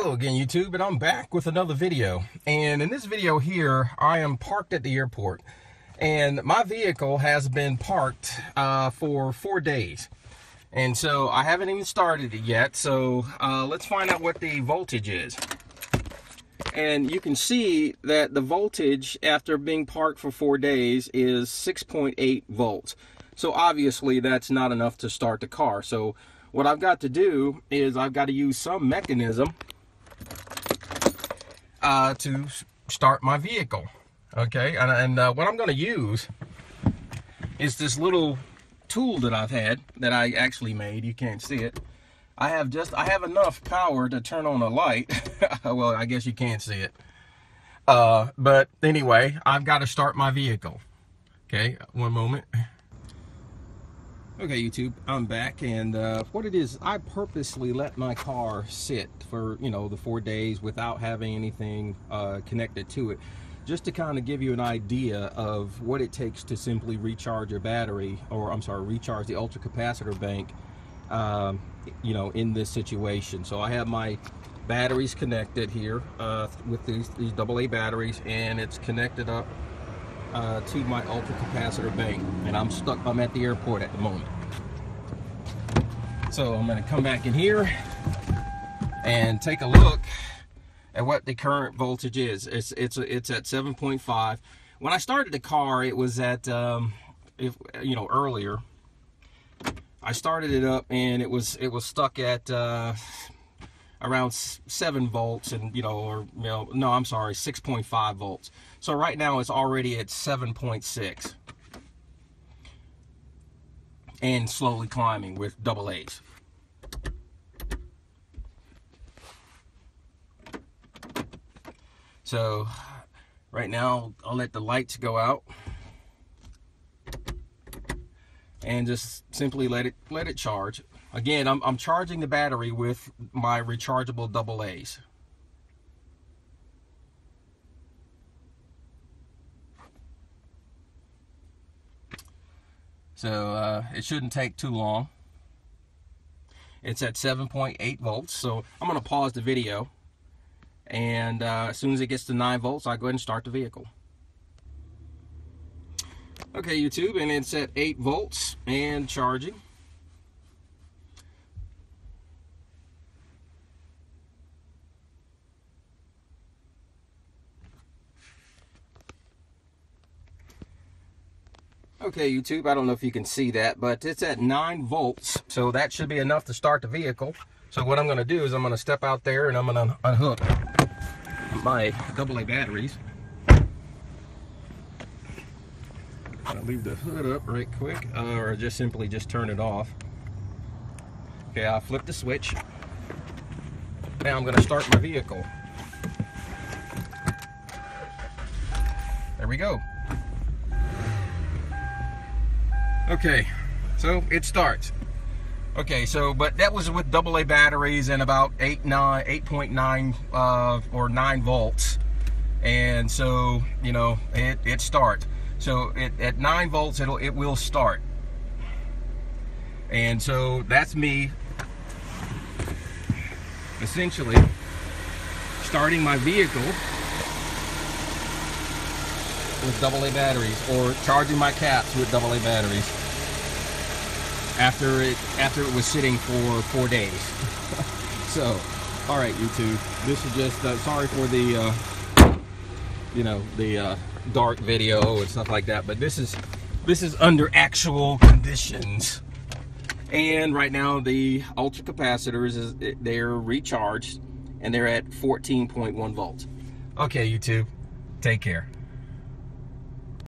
Hello again, YouTube, and I'm back with another video. And in this video here, I am parked at the airport. And my vehicle has been parked for 4 days. And so I haven't even started it yet. So let's find out what the voltage is. And you can see that the voltage after being parked for 4 days is 6.8 volts. So obviously that's not enough to start the car. So what I've got to do is I've got to use some mechanism to start my vehicle. Okay, and what I'm going to use is this little tool that I've had, that I actually made. You can't see it. I have enough power to turn on a light. Well, I guess you can't see it. But anyway, I've got to start my vehicle. Okay, one moment. Okay, YouTube, I'm back, and what it is, I purposely let my car sit for, you know, the 4 days without having anything connected to it, just to kind of give you an idea of what it takes to simply recharge a battery, or I'm sorry, recharge the ultracapacitor bank, you know, in this situation. So I have my batteries connected here with these AA batteries, and it's connected up to my ultracapacitor bank, and I'm stuck. I'm at the airport at the moment, so I'm going to come back in here and take a look at what the current voltage is. It's at 7.5. When I started the car, it was at earlier. I started it up, and it was stuck at around 7 volts, and no, I'm sorry, 6.5 volts. So right now it's already at 7.6 and slowly climbing with AA's. So right now I'll let the lights go out and just simply let it charge. Again, I'm charging the battery with my rechargeable AA's. So it shouldn't take too long. It's at 7.8 volts, so I'm going to pause the video. And as soon as it gets to 9 volts, I'll go ahead and start the vehicle. Okay, YouTube, and it's at 8 volts and charging. Okay, YouTube, I don't know if you can see that, but it's at 9 volts, so that should be enough to start the vehicle. So what I'm going to do is I'm going to step out there, and I'm going to unhook my AA batteries. I'll leave the hood up right quick, or just turn it off. Okay, I'll flip the switch. Now I'm going to start my vehicle. There we go. Okay, so it starts. Okay, so but that was with AA batteries and about 8.9 or 9 volts, and so you know it starts. So at 9 volts it will start, and so that's me essentially starting my vehicle with AA batteries, or charging my caps with AA batteries after it was sitting for 4 days. So, all right, YouTube, this is just sorry for the dark video and stuff like that, but this is under actual conditions. And right now the ultracapacitors they're recharged, and they're at 14.1 volts. Okay, YouTube, take care.